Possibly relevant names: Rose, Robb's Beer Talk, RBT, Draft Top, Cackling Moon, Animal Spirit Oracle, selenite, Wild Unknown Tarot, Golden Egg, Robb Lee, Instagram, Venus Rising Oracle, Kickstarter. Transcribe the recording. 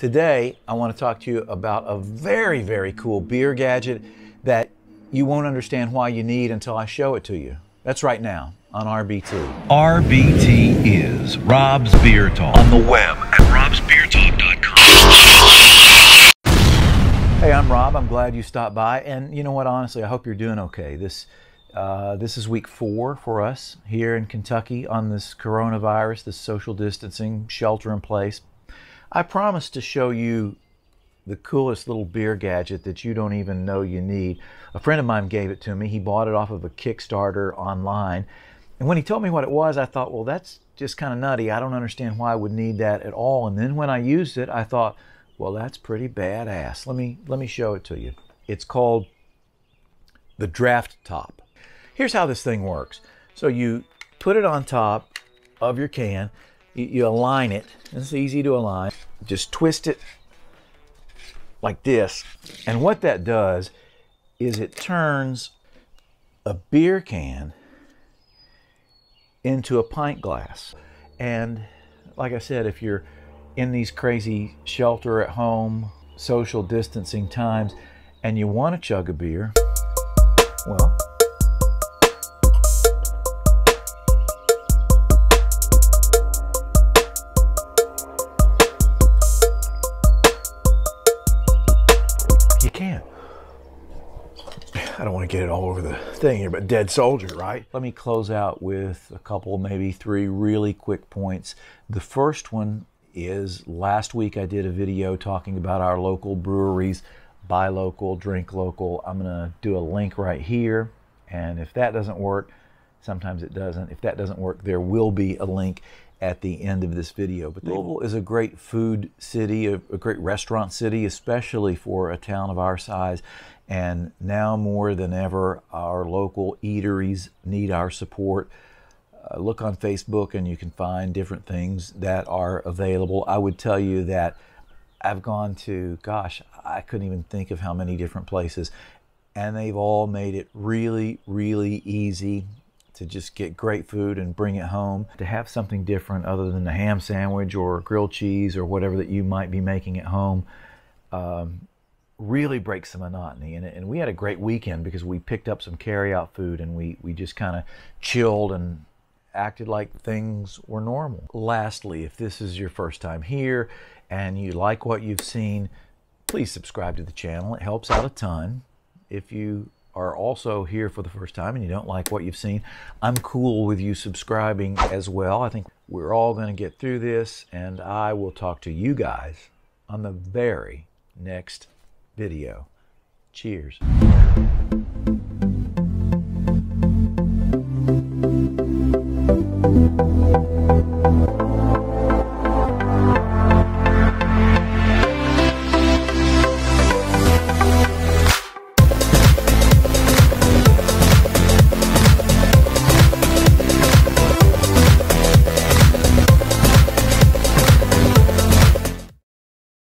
Today, I want to talk to you about a very, very cool beer gadget that you won't understand why you need until I show it to you. That's right now on RBT. RBT is Rob's Beer Talk on the web at robsbeertalk.com. Hey, I'm Rob. I'm glad you stopped by. And you know what? Honestly, I hope you're doing okay. This is week 4 for us here in Kentucky on this coronavirus, this social distancing, shelter in place. I promised to show you the coolest little beer gadget that you don't even know you need. A friend of mine gave it to me. He bought it off of a Kickstarter online. And when he told me what it was, I thought, well, that's just kind of nutty. I don't understand why I would need that at all. And then when I used it, I thought, well, that's pretty badass. Let me show it to you. It's called the Draft Top. Here's how this thing works. So you put it on top of your can. You align it. It's easy to align. Just twist it like this. And what that does is it turns a beer can into a pint glass. And like I said, if you're in these crazy shelter at home, social distancing times, and you want to chug a beer, well, I don't want to get it all over the thing here, but dead soldier, right? Let me close out with a couple, maybe 3 really quick points. The first one is last week I did a video talking about our local breweries, buy local, drink local. I'm going to do a link right here. And if that doesn't work, sometimes it doesn't. If that doesn't work, there will be a link at the end of this video. But Louisville is a great food city, a great restaurant city, especially for a town of our size. And now more than ever, our local eateries need our support. Look on Facebook and you can find different things that are available. I would tell you that I've gone to, gosh, I couldn't even think of how many different places. And they've all made it really, really easy to just get great food and bring it home, to have something different other than a ham sandwich or grilled cheese or whatever that you might be making at home. Really breaks the monotony. And we had a great weekend because we picked up some carryout food and we just kind of chilled and acted like things were normal. Lastly, if this is your first time here and you like what you've seen, please subscribe to the channel. It helps out a ton. If you are also here for the first time and you don't like what you've seen, I'm cool with you subscribing as well. I think we're all going to get through this, and I will talk to you guys on the very next video. Cheers.